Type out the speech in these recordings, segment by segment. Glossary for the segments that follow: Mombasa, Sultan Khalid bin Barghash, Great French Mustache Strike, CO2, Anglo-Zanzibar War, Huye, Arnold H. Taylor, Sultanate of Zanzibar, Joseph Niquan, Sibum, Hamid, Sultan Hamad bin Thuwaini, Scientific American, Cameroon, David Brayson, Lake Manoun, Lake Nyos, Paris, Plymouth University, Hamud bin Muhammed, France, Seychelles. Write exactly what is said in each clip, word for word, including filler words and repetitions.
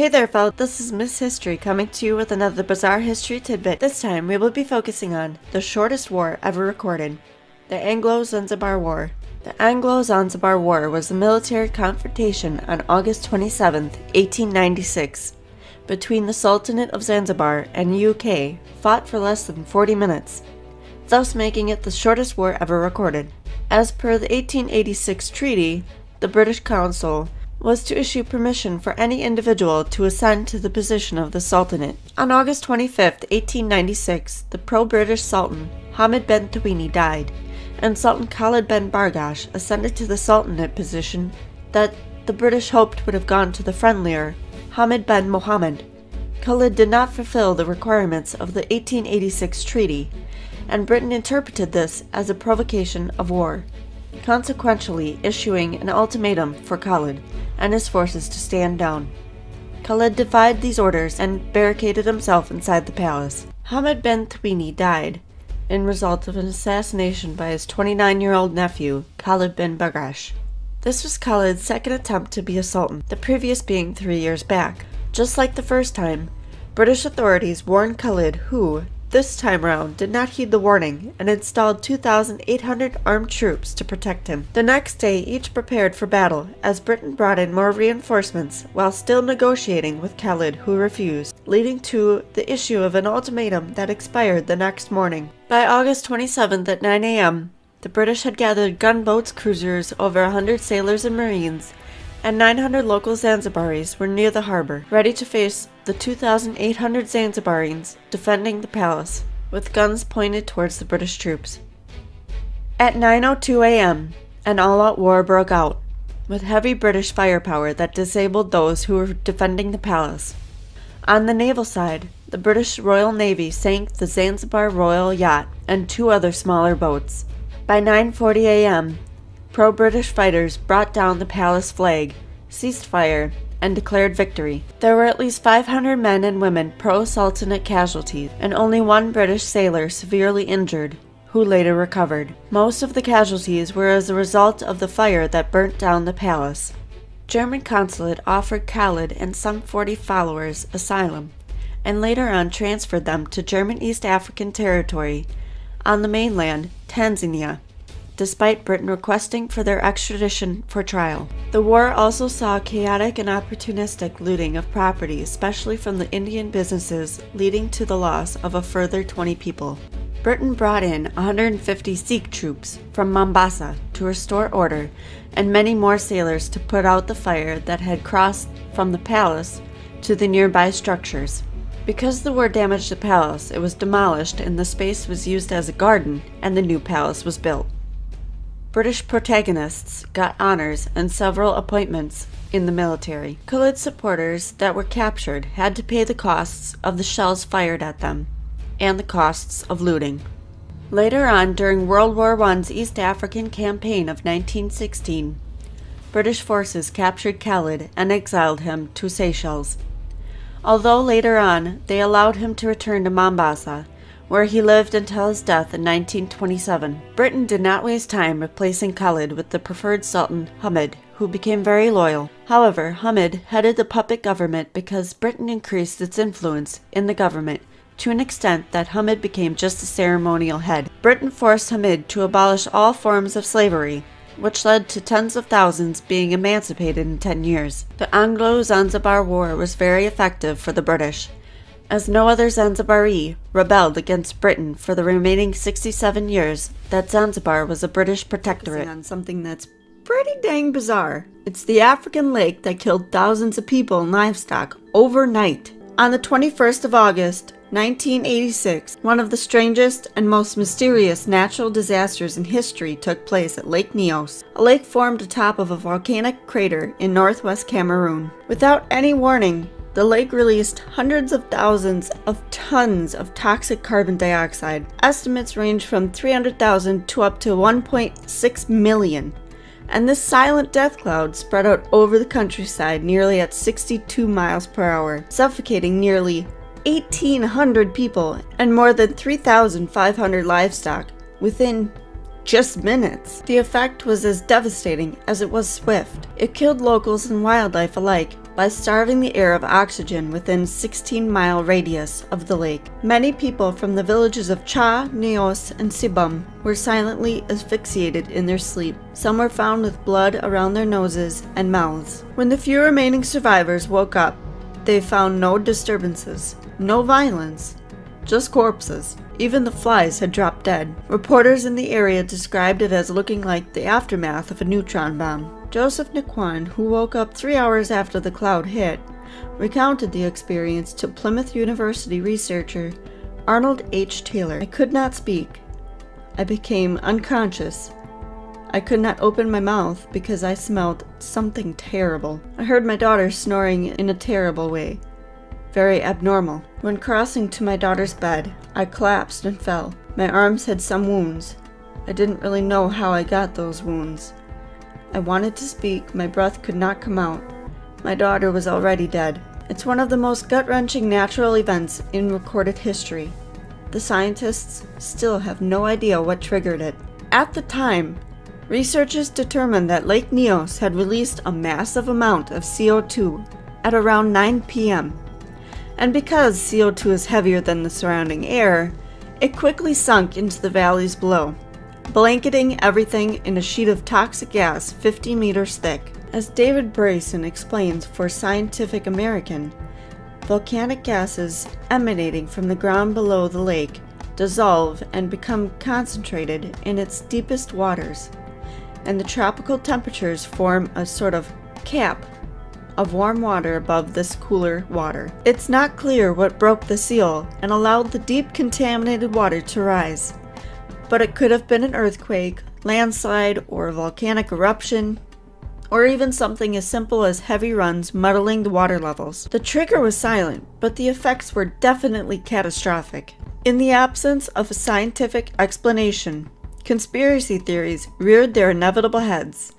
Hey there fellas, this is Miss History coming to you with another bizarre history tidbit. This time we will be focusing on the shortest war ever recorded, the Anglo-Zanzibar War. The Anglo-Zanzibar War was a military confrontation on August twenty-seventh, eighteen ninety-six, between the Sultanate of Zanzibar and U K, fought for less than forty minutes, thus making it the shortest war ever recorded. As per the eighteen eighty-six treaty, the British Council was to issue permission for any individual to ascend to the position of the Sultanate. On August twenty-fifth, eighteen ninety-six, the pro-British Sultan Hamad bin Thuwaini died, and Sultan Khalid bin Barghash ascended to the Sultanate position that the British hoped would have gone to the friendlier Hamud bin Muhammed. Khalid did not fulfill the requirements of the eighteen eighty-six treaty, and Britain interpreted this as a provocation of war, consequentially issuing an ultimatum for Khalid and his forces to stand down. Khalid defied these orders and barricaded himself inside the palace. Hamud bin Thuwaini died in result of an assassination by his twenty-nine-year-old nephew, Khalid bin Barghash. This was Khalid's second attempt to be a sultan, the previous being three years back. Just like the first time, British authorities warned Khalid, who, this time round, did not heed the warning and installed two thousand eight hundred armed troops to protect him. The next day, each prepared for battle as Britain brought in more reinforcements while still negotiating with Khalid, who refused, leading to the issue of an ultimatum that expired the next morning. By August twenty-seventh at nine A M, the British had gathered gunboats, cruisers, over one hundred sailors and marines, and nine hundred local Zanzibaris were near the harbor, ready to face the two thousand eight hundred Zanzibarines defending the palace, with guns pointed towards the British troops. At nine oh two A M, an all-out war broke out, with heavy British firepower that disabled those who were defending the palace. On the naval side, the British Royal Navy sank the Zanzibar Royal Yacht and two other smaller boats. By nine forty A M, pro-British fighters brought down the palace flag, ceased fire, and declared victory. There were at least five hundred men and women pro-Sultanate casualties, and only one British sailor severely injured, who later recovered. Most of the casualties were as a result of the fire that burnt down the palace. German consulate offered Khalid and some forty followers asylum, and later on transferred them to German East African territory on the mainland, Tanzania, despite Britain requesting for their extradition for trial. The war also saw chaotic and opportunistic looting of property, especially from the Indian businesses, leading to the loss of a further twenty people. Britain brought in one hundred fifty Sikh troops from Mombasa to restore order, and many more sailors to put out the fire that had crossed from the palace to the nearby structures. Because the war damaged the palace, it was demolished and the space was used as a garden, and the new palace was built. British protagonists got honors and several appointments in the military. Khalid's supporters that were captured had to pay the costs of the shells fired at them and the costs of looting. Later on, during World War One's East African campaign of nineteen sixteen, British forces captured Khalid and exiled him to Seychelles, although later on they allowed him to return to Mombasa, where he lived until his death in nineteen twenty-seven. Britain did not waste time replacing Khalid with the preferred Sultan, Hamid, who became very loyal. However, Hamid headed the puppet government because Britain increased its influence in the government to an extent that Hamid became just a ceremonial head. Britain forced Hamid to abolish all forms of slavery, which led to tens of thousands being emancipated in ten years. The Anglo-Zanzibar War was very effective for the British, as no other Zanzibari rebelled against Britain for the remaining sixty-seven years that Zanzibar was a British protectorate. On something that's pretty dang bizarre. It's the African lake that killed thousands of people and livestock overnight. On the twenty-first of August, nineteen eighty-six, one of the strangest and most mysterious natural disasters in history took place at Lake Nyos, a lake formed atop of a volcanic crater in northwest Cameroon. Without any warning, the lake released hundreds of thousands of tons of toxic carbon dioxide. Estimates range from three hundred thousand to up to one point six million. And this silent death cloud spread out over the countryside nearly at sixty-two miles per hour, suffocating nearly eighteen hundred people and more than three thousand five hundred livestock within just minutes. The effect was as devastating as it was swift. It killed locals and wildlife alike by starving the air of oxygen within sixteen mile radius of the lake. Many people from the villages of Cha, Nyos, and Sibum were silently asphyxiated in their sleep. Some were found with blood around their noses and mouths. When the few remaining survivors woke up, they found no disturbances, no violence, just corpses. Even the flies had dropped dead. Reporters in the area described it as looking like the aftermath of a neutron bomb. Joseph Niquan, who woke up three hours after the cloud hit, recounted the experience to Plymouth University researcher Arnold H. Taylor. I could not speak. I became unconscious. I could not open my mouth because I smelled something terrible. I heard my daughter snoring in a terrible way, very abnormal. When crossing to my daughter's bed, I collapsed and fell. My arms had some wounds. I didn't really know how I got those wounds. I wanted to speak, my breath could not come out. My daughter was already dead. It's one of the most gut-wrenching natural events in recorded history. The scientists still have no idea what triggered it. At the time, researchers determined that Lake Nyos had released a massive amount of C O two at around nine p m And because C O two is heavier than the surrounding air, it quickly sunk into the valleys below, blanketing everything in a sheet of toxic gas fifty meters thick. As David Brayson explains for Scientific American, volcanic gases emanating from the ground below the lake dissolve and become concentrated in its deepest waters, and the tropical temperatures form a sort of cap of warm water above this cooler water. It's not clear what broke the seal and allowed the deep contaminated water to rise, but it could have been an earthquake, landslide, or a volcanic eruption, or even something as simple as heavy runs muddling the water levels. The trigger was silent, but the effects were definitely catastrophic. In the absence of a scientific explanation, conspiracy theories reared their inevitable heads,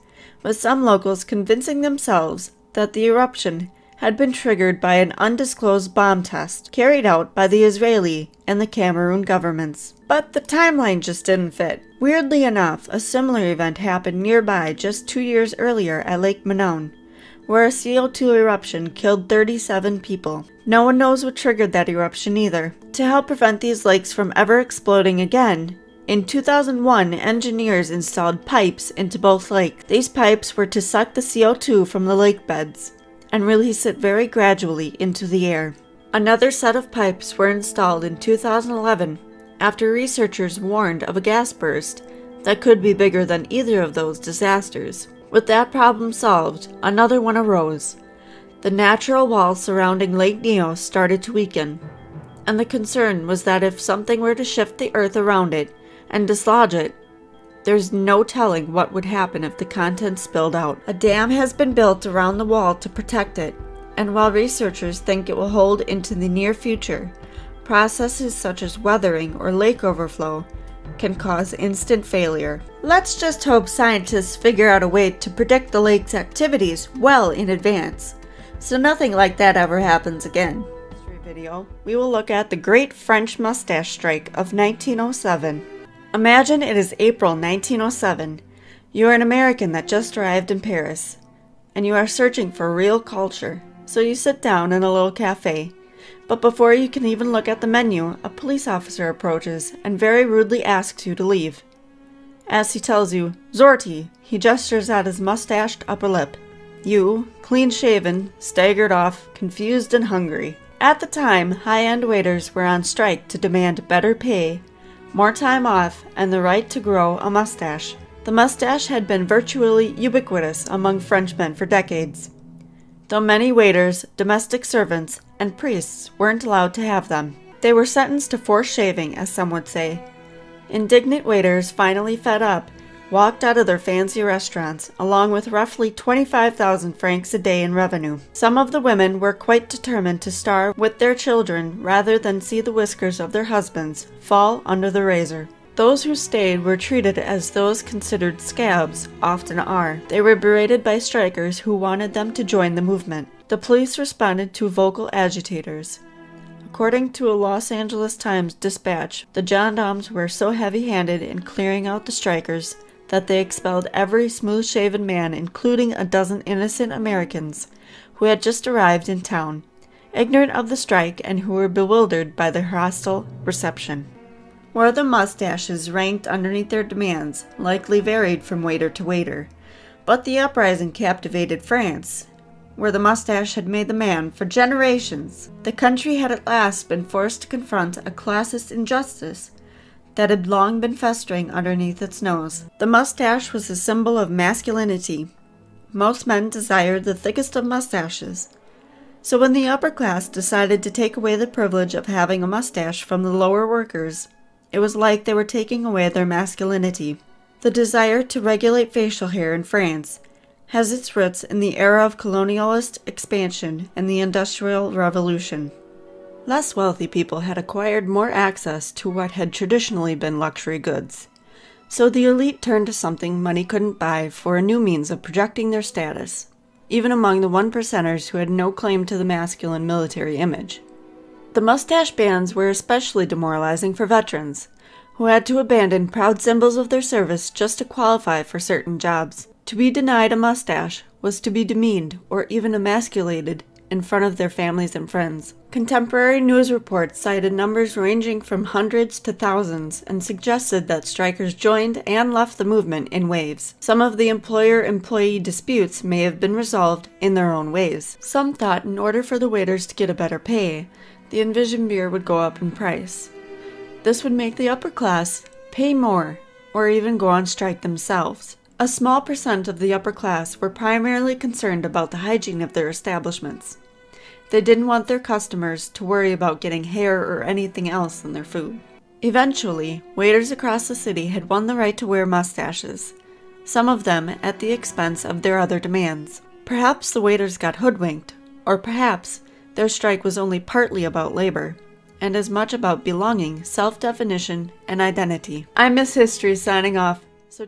with some locals convincing themselves that the eruption had been triggered by an undisclosed bomb test carried out by the Israeli and the Cameroon governments. But the timeline just didn't fit. Weirdly enough, a similar event happened nearby just two years earlier at Lake Manoun, where a C O two eruption killed thirty-seven people. No one knows what triggered that eruption either. To help prevent these lakes from ever exploding again, in two thousand one, engineers installed pipes into both lakes. These pipes were to suck the C O two from the lake beds and release it very gradually into the air. Another set of pipes were installed in two thousand eleven after researchers warned of a gas burst that could be bigger than either of those disasters. With that problem solved, another one arose. The natural wall surrounding Lake Nyos started to weaken, and the concern was that if something were to shift the earth around it and dislodge it, there's no telling what would happen if the contents spilled out. A dam has been built around the wall to protect it, and while researchers think it will hold into the near future, processes such as weathering or lake overflow can cause instant failure. Let's just hope scientists figure out a way to predict the lake's activities well in advance, so nothing like that ever happens again. In this video, we will look at the Great French Mustache Strike of nineteen oh seven. Imagine it is April nineteen oh seven. You are an American that just arrived in Paris, and you are searching for real culture, so you sit down in a little cafe. But before you can even look at the menu, a police officer approaches and very rudely asks you to leave. As he tells you, "Zorti," he gestures at his mustached upper lip. You, clean-shaven, staggered off, confused and hungry. At the time, high-end waiters were on strike to demand better pay, more time off, and the right to grow a mustache. The mustache had been virtually ubiquitous among Frenchmen for decades, though many waiters, domestic servants, and priests weren't allowed to have them. They were sentenced to forced shaving, as some would say. Indignant waiters, finally fed up, walked out of their fancy restaurants, along with roughly twenty-five thousand francs a day in revenue. Some of the women were quite determined to starve with their children rather than see the whiskers of their husbands fall under the razor. Those who stayed were treated as those considered scabs often are. They were berated by strikers who wanted them to join the movement. The police responded to vocal agitators. According to a Los Angeles Times dispatch, the gendarmes were so heavy-handed in clearing out the strikers that they expelled every smooth-shaven man, including a dozen innocent Americans who had just arrived in town, ignorant of the strike and who were bewildered by the hostile reception. Where the mustaches ranked underneath their demands likely varied from waiter to waiter, but the uprising captivated France, where the mustache had made the man for generations. The country had at last been forced to confront a classist injustice that had long been festering underneath its nose. The mustache was a symbol of masculinity. Most men desired the thickest of mustaches. So when the upper class decided to take away the privilege of having a mustache from the lower workers, it was like they were taking away their masculinity. The desire to regulate facial hair in France has its roots in the era of colonialist expansion and the Industrial Revolution. Less wealthy people had acquired more access to what had traditionally been luxury goods, so the elite turned to something money couldn't buy for a new means of projecting their status, even among the one percenters who had no claim to the masculine military image. The mustache bans were especially demoralizing for veterans, who had to abandon proud symbols of their service just to qualify for certain jobs. To be denied a mustache was to be demeaned or even emasculated in front of their families and friends. Contemporary news reports cited numbers ranging from hundreds to thousands and suggested that strikers joined and left the movement in waves. Some of the employer-employee disputes may have been resolved in their own ways. Some thought in order for the waiters to get a better pay, the envisioned beer would go up in price. This would make the upper class pay more or even go on strike themselves. A small percent of the upper class were primarily concerned about the hygiene of their establishments. They didn't want their customers to worry about getting hair or anything else in their food. Eventually, waiters across the city had won the right to wear mustaches, some of them at the expense of their other demands. Perhaps the waiters got hoodwinked, or perhaps their strike was only partly about labor, and as much about belonging, self-definition, and identity. I'm Miss History signing off. So